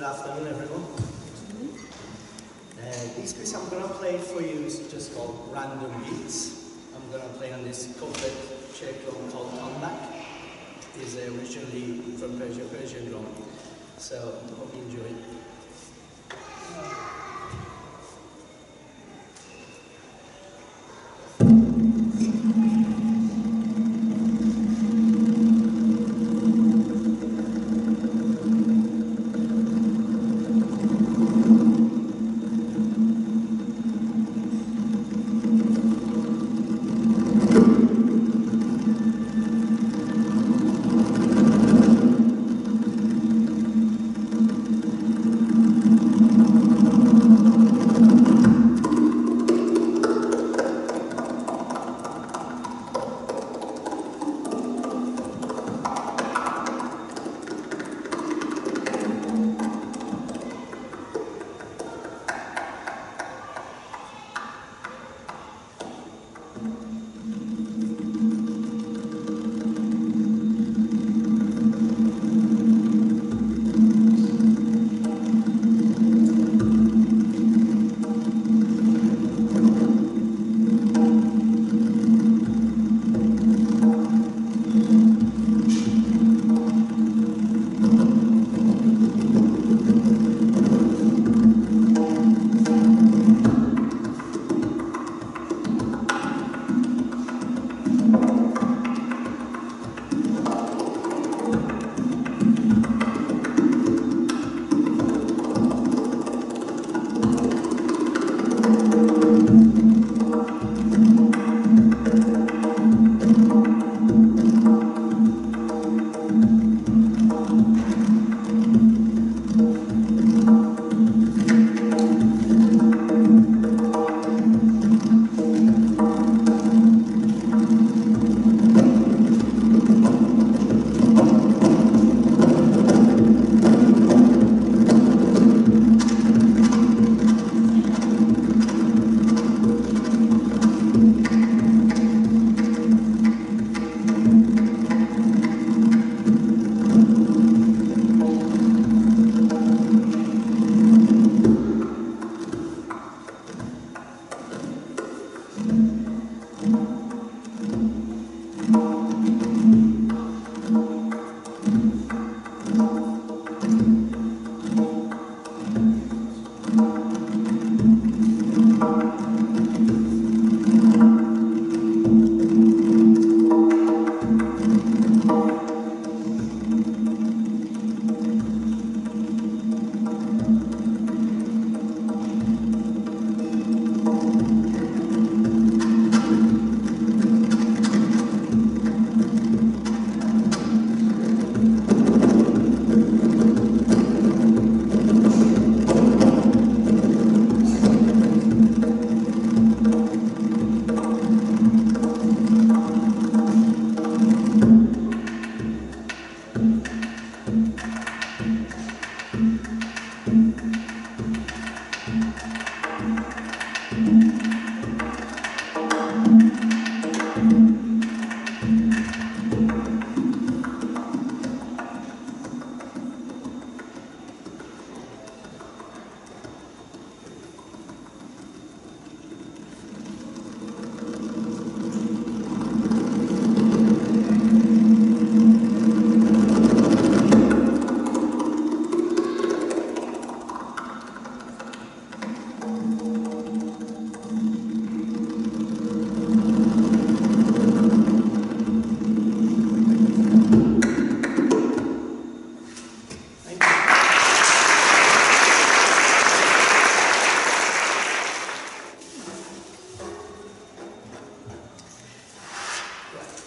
Good afternoon, everyone. This piece I'm going to play for you is just called Random Beats. I'm going to play on this couplet chair drum called Tombak. It's originally from Persian drum. So, hope you enjoy it.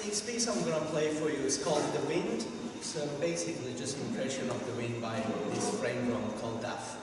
This piece I'm going to play for you is called The Wind, so basically just an impression of the wind by this frame drum called DAF.